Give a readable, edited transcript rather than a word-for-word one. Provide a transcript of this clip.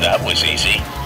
That was easy.